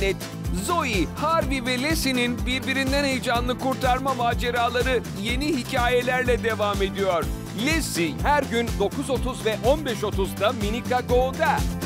hayal et. Zoe, Harvey ve Lassie'nin birbirinden heyecanlı kurtarma maceraları yeni hikayelerle devam ediyor. Lassie her gün 9:30 ve 15:30'da Minikago'da.